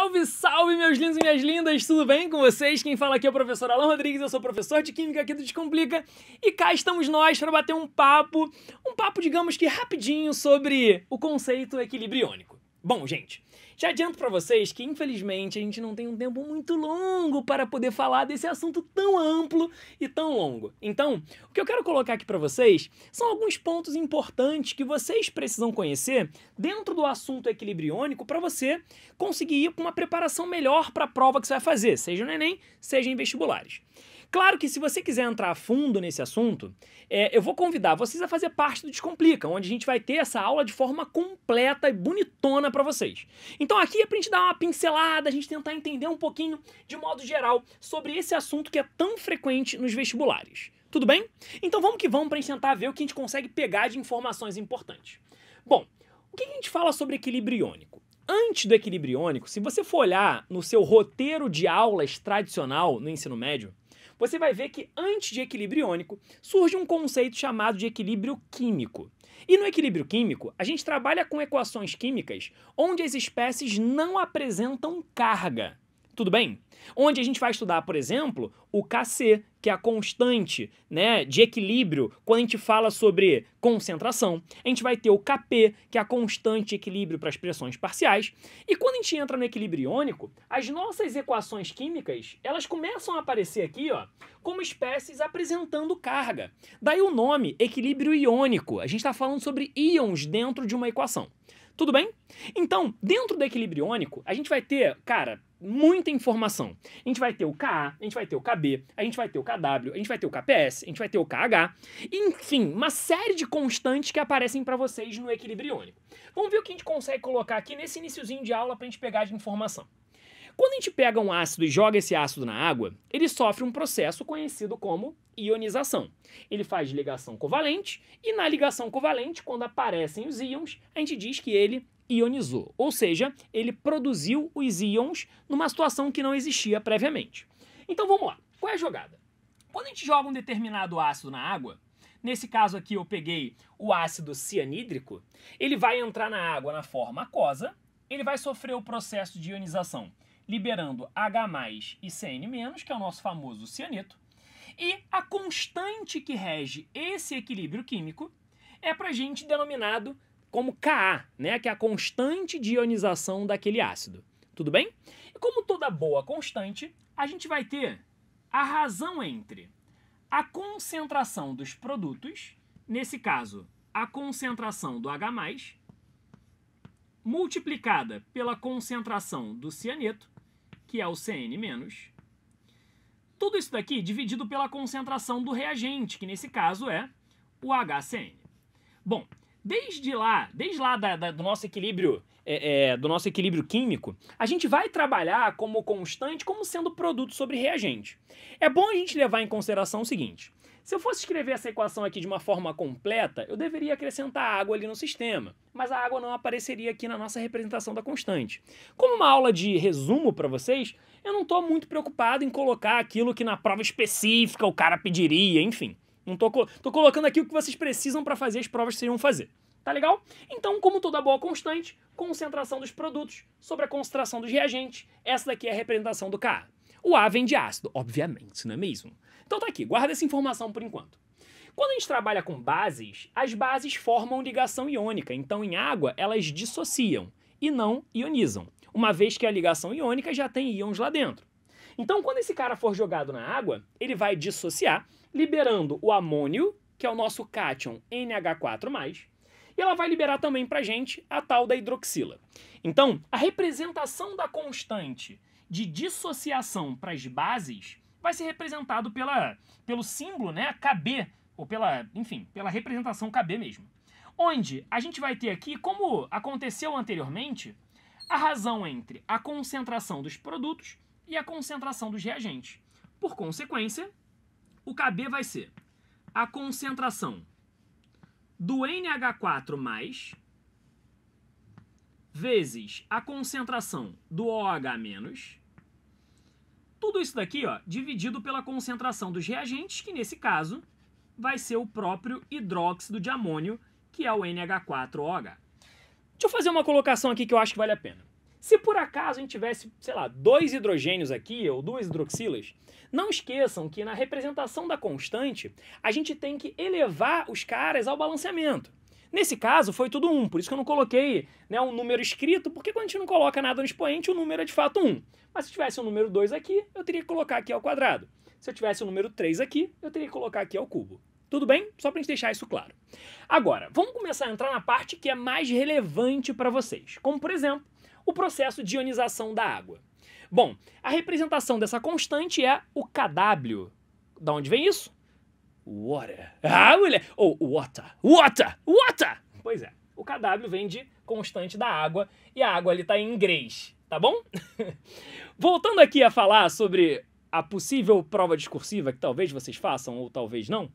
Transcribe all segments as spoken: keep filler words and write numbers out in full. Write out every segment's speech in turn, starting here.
Salve, salve, meus lindos e minhas lindas, tudo bem com vocês? Quem fala aqui é o professor Alan Rodrigues, eu sou professor de Química aqui do Descomplica e cá estamos nós para bater um papo, um papo, digamos que rapidinho, sobre o conceito equilíbrio iônico. Bom, gente, já adianto para vocês que, infelizmente, a gente não tem um tempo muito longo para poder falar desse assunto tão amplo e tão longo. Então, o que eu quero colocar aqui para vocês são alguns pontos importantes que vocês precisam conhecer dentro do assunto equilíbrio iônico para você conseguir ir para uma preparação melhor para a prova que você vai fazer, seja no Enem, seja em vestibulares. Claro que se você quiser entrar a fundo nesse assunto, é, eu vou convidar vocês a fazer parte do Descomplica, onde a gente vai ter essa aula de forma completa e bonitona para vocês. Então aqui é para a gente dar uma pincelada, a gente tentar entender um pouquinho, de modo geral, sobre esse assunto que é tão frequente nos vestibulares. Tudo bem? Então vamos que vamos para a gente tentar ver o que a gente consegue pegar de informações importantes. Bom, o que a gente fala sobre equilíbrio iônico? Antes do equilíbrio iônico, se você for olhar no seu roteiro de aulas tradicional no ensino médio, você vai ver que antes de equilíbrio iônico surge um conceito chamado de equilíbrio químico. E no equilíbrio químico, a gente trabalha com equações químicas onde as espécies não apresentam carga. Tudo bem? Onde a gente vai estudar, por exemplo, o Kc, que é a constante, né, de equilíbrio quando a gente fala sobre concentração. A gente vai ter o Kp, que é a constante de equilíbrio para as pressões parciais. E quando a gente entra no equilíbrio iônico, as nossas equações químicas, elas começam a aparecer aqui, ó, como espécies apresentando carga. Daí o nome equilíbrio iônico. A gente está falando sobre íons dentro de uma equação. Tudo bem? Então, dentro do equilíbrio iônico, a gente vai ter, cara, muita informação. A gente vai ter o Ka, a gente vai ter o Kb, a gente vai ter o Kw, a gente vai ter o Kps, a gente vai ter o Kh, enfim, uma série de constantes que aparecem para vocês no equilíbrio iônico. Vamos ver o que a gente consegue colocar aqui nesse iniciozinho de aula para a gente pegar de informação. Quando a gente pega um ácido e joga esse ácido na água, ele sofre um processo conhecido como ionização. Ele faz ligação covalente e na ligação covalente, quando aparecem os íons, a gente diz que ele ionizou, ou seja, ele produziu os íons numa situação que não existia previamente. Então vamos lá, qual é a jogada? Quando a gente joga um determinado ácido na água, nesse caso aqui eu peguei o ácido cianídrico, ele vai entrar na água na forma aquosa, ele vai sofrer o processo de ionização, liberando H mais e C N menos, que é o nosso famoso cianeto, e a constante que rege esse equilíbrio químico é para a gente denominado como Ka, né, que é a constante de ionização daquele ácido. Tudo bem? E como toda boa constante, a gente vai ter a razão entre a concentração dos produtos, nesse caso, a concentração do H mais, multiplicada pela concentração do cianeto, que é o C N menos, tudo isso daqui dividido pela concentração do reagente, que nesse caso é o H C N. Bom, Desde lá, desde lá da, da, do, nosso equilíbrio, é, é, do nosso equilíbrio químico, a gente vai trabalhar como constante, como sendo produto sobre reagente. É bom a gente levar em consideração o seguinte, se eu fosse escrever essa equação aqui de uma forma completa, eu deveria acrescentar água ali no sistema, mas a água não apareceria aqui na nossa representação da constante. Como uma aula de resumo para vocês, eu não estou muito preocupado em colocar aquilo que na prova específica o cara pediria, enfim. Não tô, tô colocando aqui o que vocês precisam para fazer as provas que vocês vão fazer. Tá legal? Então, como toda boa constante, concentração dos produtos sobre a concentração dos reagentes. Essa daqui é a representação do Ka. O A vem de ácido, obviamente, não é mesmo? Então tá aqui, guarda essa informação por enquanto. Quando a gente trabalha com bases, as bases formam ligação iônica. Então, em água, elas dissociam e não ionizam, uma vez que a ligação iônica já tem íons lá dentro. Então, quando esse cara for jogado na água, ele vai dissociar, liberando o amônio, que é o nosso cátion N H quatro mais, e ela vai liberar também para a gente a tal da hidroxila. Então, a representação da constante de dissociação para as bases vai ser representado pela, pelo símbolo, né, Kb, ou pela, enfim, pela representação Kb mesmo, onde a gente vai ter aqui, como aconteceu anteriormente, a razão entre a concentração dos produtos e a concentração dos reagentes. Por consequência, o Kb vai ser a concentração do N H quatro mais vezes a concentração do OH menos, tudo isso daqui, ó, dividido pela concentração dos reagentes, que nesse caso vai ser o próprio hidróxido de amônio, que é o N H quatro O H. Deixa eu fazer uma colocação aqui que eu acho que vale a pena. Se por acaso a gente tivesse, sei lá, dois hidrogênios aqui, ou duas hidroxilas, não esqueçam que na representação da constante, a gente tem que elevar os caras ao balanceamento. Nesse caso, foi tudo um, por isso que eu não coloquei, né, um número escrito, porque quando a gente não coloca nada no expoente, o número é de fato um. Mas se tivesse o número dois aqui, eu teria que colocar aqui ao quadrado. Se eu tivesse o número três aqui, eu teria que colocar aqui ao cubo. Tudo bem? Só para a gente deixar isso claro. Agora, vamos começar a entrar na parte que é mais relevante para vocês, como, por exemplo, o processo de ionização da água. Bom, a representação dessa constante é o K W. Da onde vem isso? Water. Ah, mulher! Ou oh, water. Water! Water! Pois é, o K W vem de constante da água e a água ali está em inglês, tá bom? Voltando aqui a falar sobre a possível prova discursiva que talvez vocês façam ou talvez não,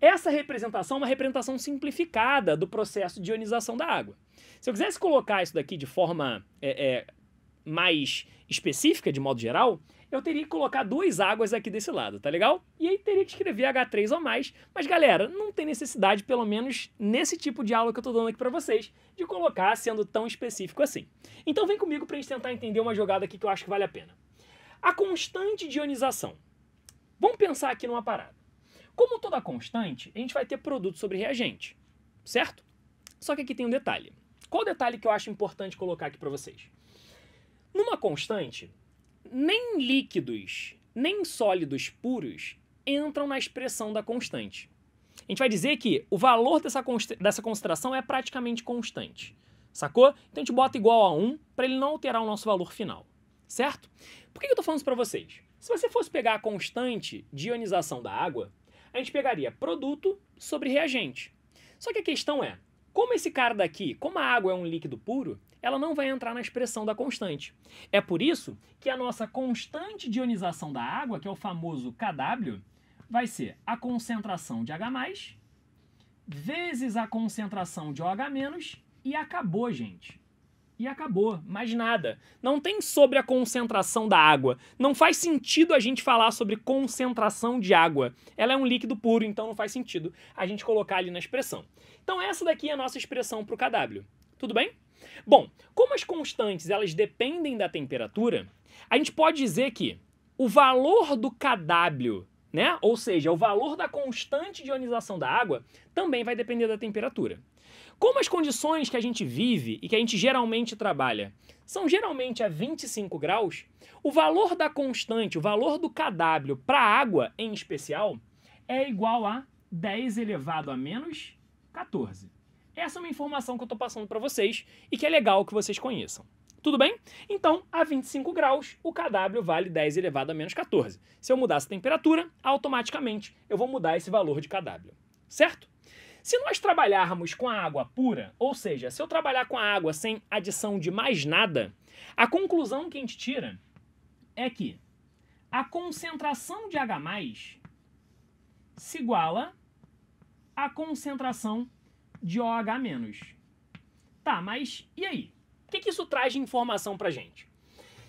essa representação é uma representação simplificada do processo de ionização da água. Se eu quisesse colocar isso daqui de forma é, é, mais específica, de modo geral, eu teria que colocar duas águas aqui desse lado, tá legal? E aí teria que escrever agá três ou mais, mas galera, não tem necessidade, pelo menos nesse tipo de aula que eu tô dando aqui pra vocês, de colocar sendo tão específico assim. Então vem comigo pra gente tentar entender uma jogada aqui que eu acho que vale a pena. A constante de ionização. Vamos pensar aqui numa parada. Como toda constante, a gente vai ter produto sobre reagente, certo? Só que aqui tem um detalhe. Qual o detalhe que eu acho importante colocar aqui pra vocês? Numa constante, nem líquidos, nem sólidos puros entram na expressão da constante. A gente vai dizer que o valor dessa, dessa concentração é praticamente constante, sacou? Então a gente bota igual a um para ele não alterar o nosso valor final, certo? Por que eu estou falando isso para vocês? Se você fosse pegar a constante de ionização da água, a gente pegaria produto sobre reagente. Só que a questão é, como esse cara daqui, como a água é um líquido puro, ela não vai entrar na expressão da constante. É por isso que a nossa constante de ionização da água, que é o famoso K W, vai ser a concentração de H mais, vezes a concentração de OH- e acabou, gente. E acabou, mais nada. Não tem sobre a concentração da água. Não faz sentido a gente falar sobre concentração de água. Ela é um líquido puro, então não faz sentido a gente colocar ali na expressão. Então essa daqui é a nossa expressão para o K W. Tudo bem? Bom, como as constantes elas dependem da temperatura, a gente pode dizer que o valor do K W, né? Ou seja, o valor da constante de ionização da água, também vai depender da temperatura. Como as condições que a gente vive e que a gente geralmente trabalha são geralmente a vinte e cinco graus, o valor da constante, o valor do K W para a água em especial, é igual a dez elevado a menos quatorze. Essa é uma informação que eu estou passando para vocês e que é legal que vocês conheçam. Tudo bem? Então, a vinte e cinco graus, o K W vale dez elevado a menos quatorze. Se eu mudasse a temperatura, automaticamente eu vou mudar esse valor de K W, certo? Se nós trabalharmos com a água pura, ou seja, se eu trabalhar com a água sem adição de mais nada, a conclusão que a gente tira é que a concentração de H mais se iguala à concentração de OH-. Tá, mas e aí? O que, que isso traz de informação pra gente?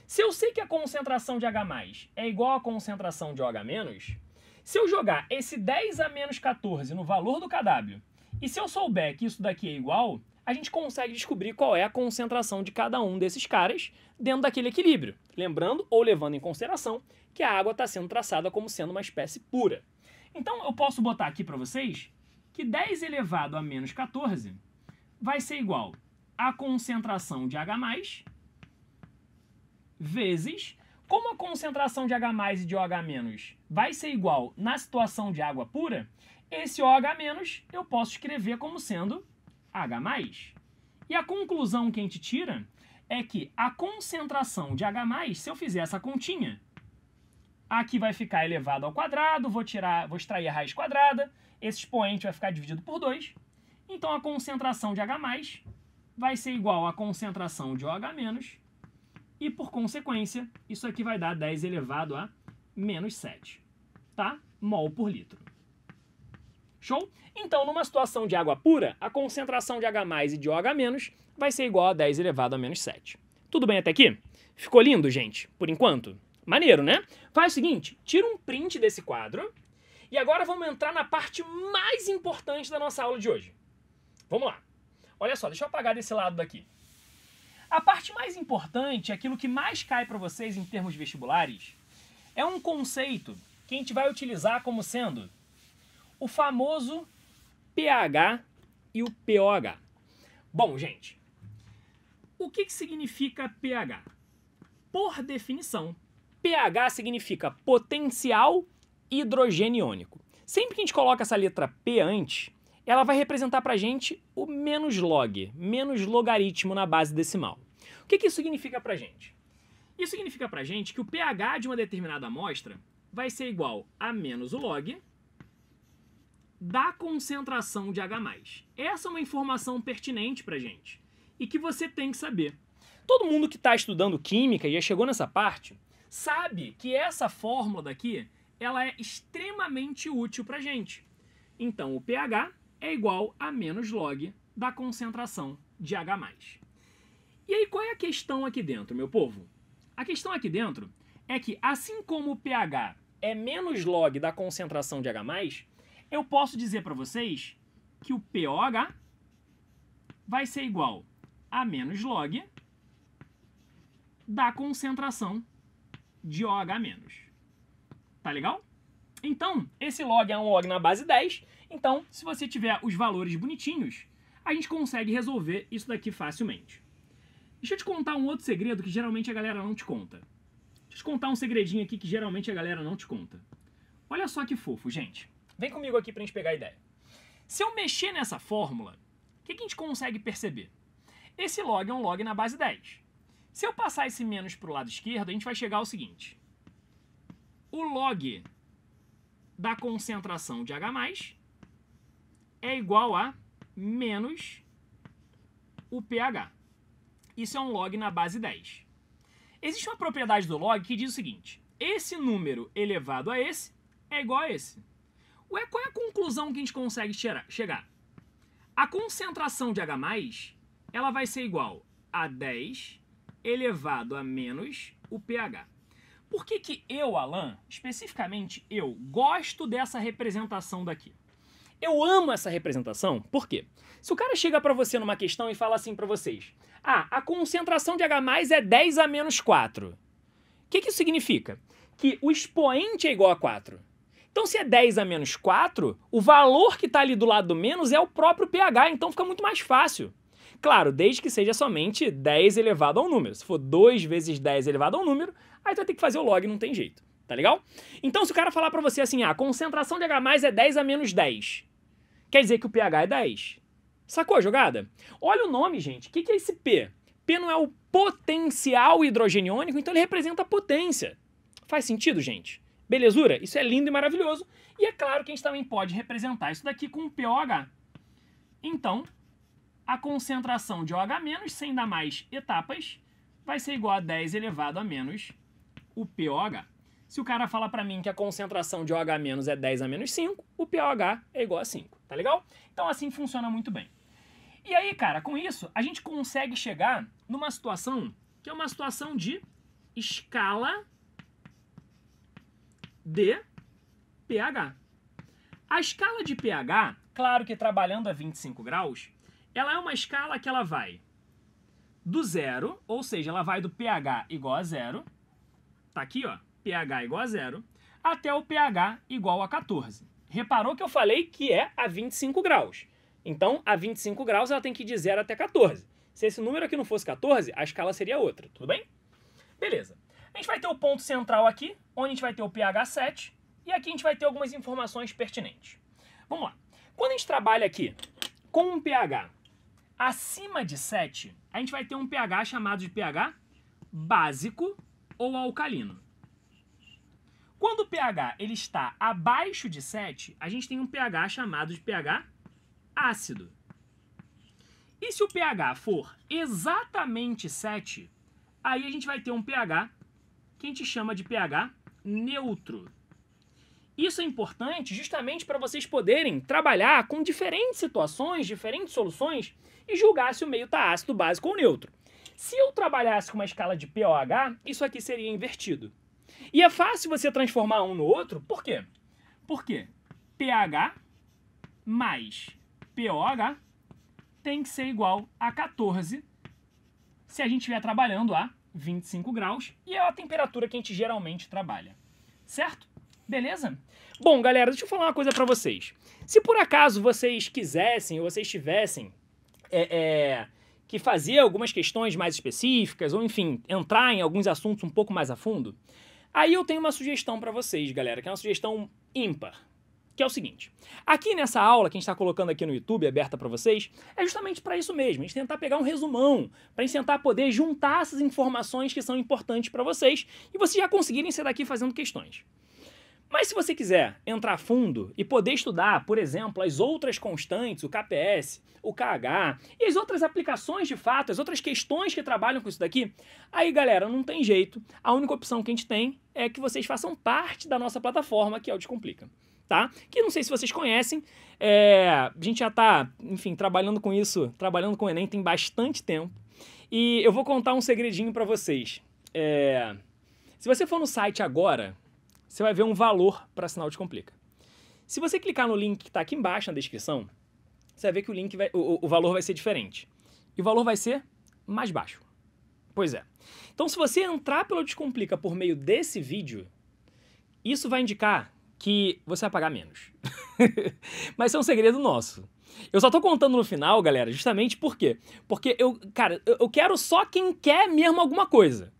Se eu sei que a concentração de H mais é igual à concentração de OH-, se eu jogar esse dez a menos quatorze no valor do K W, e se eu souber que isso daqui é igual, a gente consegue descobrir qual é a concentração de cada um desses caras dentro daquele equilíbrio. Lembrando, ou levando em consideração, que a água está sendo traçada como sendo uma espécie pura. Então, eu posso botar aqui para vocês que dez elevado a menos quatorze vai ser igual à concentração de H mais vezes, como a concentração de H mais e de OH- vai ser igual na situação de água pura, esse OH- eu posso escrever como sendo H mais. E a conclusão que a gente tira é que a concentração de H mais, se eu fizer essa continha, aqui vai ficar elevado ao quadrado, vou, tirar, vou extrair a raiz quadrada, esse expoente vai ficar dividido por dois. Então, a concentração de H mais vai ser igual à concentração de OH-, e, por consequência, isso aqui vai dar dez elevado a menos sete, tá? Mol por litro. Show? Então, numa situação de água pura, a concentração de H mais e de OH- vai ser igual a dez elevado a menos sete. Tudo bem até aqui? Ficou lindo, gente, por enquanto? Maneiro, né? Faz o seguinte, tira um print desse quadro e agora vamos entrar na parte mais importante da nossa aula de hoje. Vamos lá. Olha só, deixa eu apagar desse lado daqui. A parte mais importante, aquilo que mais cai para vocês em termos vestibulares, é um conceito que a gente vai utilizar como sendo o famoso pH e o pOH. Bom, gente, o que que significa pH? Por definição, pH significa potencial hidrogênio iônico. Sempre que a gente coloca essa letra P antes, ela vai representar para a gente o menos log, menos logaritmo na base decimal. O que que isso significa para a gente? Isso significa para a gente que o pH de uma determinada amostra vai ser igual a menos o log da concentração de H mais. Essa é uma informação pertinente para a gente e que você tem que saber. Todo mundo que está estudando química e já chegou nessa parte sabe que essa fórmula daqui ela é extremamente útil para a gente. Então, o pH é igual a menos log da concentração de H mais. E aí, qual é a questão aqui dentro, meu povo? A questão aqui dentro é que, assim como o pH é menos log da concentração de H mais, eu posso dizer para vocês que o pOH vai ser igual a menos log da concentração de OH-. Tá legal? Então, esse log é um log na base dez, então, se você tiver os valores bonitinhos, a gente consegue resolver isso daqui facilmente. Deixa eu te contar um outro segredo que geralmente a galera não te conta. Deixa eu te contar um segredinho aqui que geralmente a galera não te conta. Olha só que fofo, gente. Vem comigo aqui pra gente pegar a ideia. Se eu mexer nessa fórmula, o que que a gente consegue perceber? Esse log é um log na base dez. Se eu passar esse menos pro lado esquerdo, a gente vai chegar ao seguinte. O log da concentração de H mais é igual a menos o pH. Isso é um log na base dez. Existe uma propriedade do log que diz o seguinte. Esse número elevado a esse é igual a esse. Ué, qual é a conclusão que a gente consegue chegar? A concentração de H mais ela vai ser igual a dez elevado a menos o pH. Por que que eu, Alan, especificamente eu, gosto dessa representação daqui? Eu amo essa representação, por quê? Se o cara chega para você numa questão e fala assim para vocês, ah, a concentração de H mais é dez a menos quatro. O que que isso significa? Que o expoente é igual a quatro. Então, se é dez a menos quatro, o valor que está ali do lado do menos é o próprio pH, então fica muito mais fácil. Claro, desde que seja somente dez elevado ao número. Se for dois vezes dez elevado ao número, aí tu vai ter que fazer o log, não tem jeito, tá legal? Então, se o cara falar pra você assim, ah, a concentração de H mais é dez a menos dez, quer dizer que o pH é dez. Sacou a jogada? Olha o nome, gente. O que que é esse P? P não é o potencial hidrogênio iônico, então ele representa a potência. Faz sentido, gente? Belezura? Isso é lindo e maravilhoso. E é claro que a gente também pode representar isso daqui com o pOH. Então, a concentração de OH-, sem dar mais etapas, vai ser igual a dez elevado a menos o pOH. Se o cara fala para mim que a concentração de OH- é dez a menos cinco, o pOH é igual a cinco, tá legal? Então assim funciona muito bem. E aí, cara, com isso, a gente consegue chegar numa situação que é uma situação de escala de pH. A escala de pH, claro que trabalhando a vinte e cinco graus, ela é uma escala que ela vai do zero, ou seja, ela vai do pH igual a zero, tá aqui, ó, pH igual a zero, até o pH igual a quatorze. Reparou que eu falei que é a vinte e cinco graus. Então, a vinte e cinco graus ela tem que ir de zero até quatorze. Se esse número aqui não fosse quatorze, a escala seria outra, tudo bem? Beleza. A gente vai ter o ponto central aqui, onde a gente vai ter o pH sete, e aqui a gente vai ter algumas informações pertinentes. Vamos lá. Quando a gente trabalha aqui com um pH acima de sete, a gente vai ter um pH chamado de pH básico ou alcalino. Quando o pH ele está abaixo de sete, a gente tem um pH chamado de pH ácido. E se o pH for exatamente sete, aí a gente vai ter um pH que a gente chama de pH neutro. Isso é importante justamente para vocês poderem trabalhar com diferentes situações, diferentes soluções e julgar se o meio está ácido, básico ou neutro. Se eu trabalhasse com uma escala de pOH, isso aqui seria invertido. E é fácil você transformar um no outro, por quê? Porque pH mais pOH tem que ser igual a quatorze, se a gente estiver trabalhando a vinte e cinco graus, e é a temperatura que a gente geralmente trabalha, certo? Beleza? Bom, galera, deixa eu falar uma coisa para vocês. Se por acaso vocês quisessem ou vocês tivessem é, é, que fazer algumas questões mais específicas, ou enfim, entrar em alguns assuntos um pouco mais a fundo, aí eu tenho uma sugestão para vocês, galera, que é uma sugestão ímpar, que é o seguinte. Aqui nessa aula que a gente está colocando aqui no YouTube, aberta para vocês, é justamente para isso mesmo, a gente tentar pegar um resumão, para a gente tentar poder juntar essas informações que são importantes para vocês e vocês já conseguirem sair daqui fazendo questões. Mas se você quiser entrar a fundo e poder estudar, por exemplo, as outras constantes, o K P S, o K H, e as outras aplicações de fato, as outras questões que trabalham com isso daqui, aí, galera, não tem jeito. A única opção que a gente tem é que vocês façam parte da nossa plataforma, que é o Descomplica, tá? Que não sei se vocês conhecem, é... a gente já tá, enfim, trabalhando com isso, trabalhando com o Enem tem bastante tempo. E eu vou contar um segredinho para vocês. É... Se você for no site agora, você vai ver um valor para assinar o Descomplica. Se você clicar no link que está aqui embaixo na descrição, você vai ver que o, link vai, o, o valor vai ser diferente. E o valor vai ser mais baixo. Pois é. Então, se você entrar pelo Descomplica por meio desse vídeo, isso vai indicar que você vai pagar menos. Mas isso é um segredo nosso. Eu só tô contando no final, galera, justamente por quê? Porque eu, cara, eu quero só quem quer mesmo alguma coisa.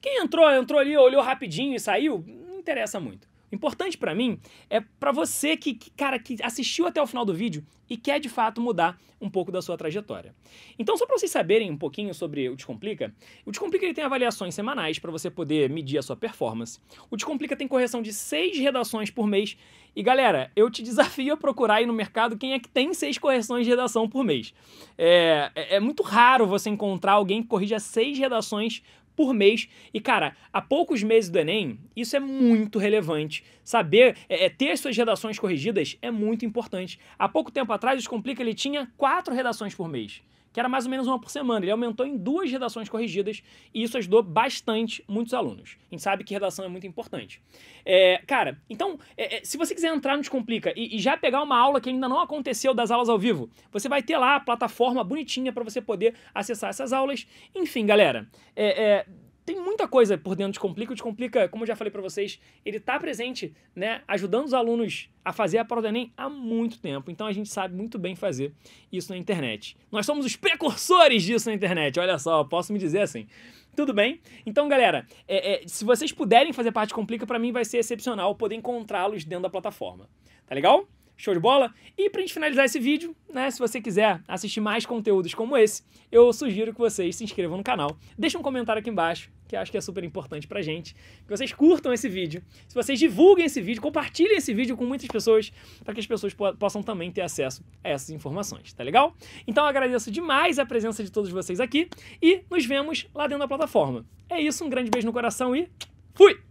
Quem entrou, entrou ali, olhou rapidinho e saiu... interessa muito. O importante para mim é para você que, que, cara, que assistiu até o final do vídeo e quer de fato mudar um pouco da sua trajetória. Então, só para vocês saberem um pouquinho sobre o Descomplica, o Descomplica ele tem avaliações semanais para você poder medir a sua performance. O Descomplica tem correção de seis redações por mês. E, galera, eu te desafio a procurar aí no mercado quem é que tem seis correções de redação por mês. É, é, é muito raro você encontrar alguém que corrija seis redações por mês. E, cara, há poucos meses do Enem, isso é muito relevante. Saber, é, ter suas redações corrigidas é muito importante. Há pouco tempo atrás, o Descomplica, ele tinha quatro redações por mês, que era mais ou menos uma por semana. Ele aumentou em duas redações corrigidas e isso ajudou bastante muitos alunos. A gente sabe que redação é muito importante. É, cara, então, é, se você quiser entrar no Descomplica e, e já pegar uma aula que ainda não aconteceu das aulas ao vivo, você vai ter lá a plataforma bonitinha para você poder acessar essas aulas. Enfim, galera, é... é tem muita coisa por dentro do Descomplica. O Descomplica, como eu já falei para vocês, ele está presente, né, ajudando os alunos a fazer a prova do Enem há muito tempo. Então a gente sabe muito bem fazer isso na internet. Nós somos os precursores disso na internet, olha só, posso me dizer assim. Tudo bem? Então, galera, é, é, se vocês puderem fazer parte do Descomplica, para mim vai ser excepcional poder encontrá-los dentro da plataforma. Tá legal? Show de bola? E pra gente finalizar esse vídeo, né, se você quiser assistir mais conteúdos como esse, eu sugiro que vocês se inscrevam no canal. Deixa um comentário aqui embaixo, que eu acho que é super importante pra gente. Que vocês curtam esse vídeo, se vocês divulguem esse vídeo, compartilhem esse vídeo com muitas pessoas, para que as pessoas po- possam também ter acesso a essas informações, tá legal? Então eu agradeço demais a presença de todos vocês aqui e nos vemos lá dentro da plataforma. É isso, um grande beijo no coração e fui!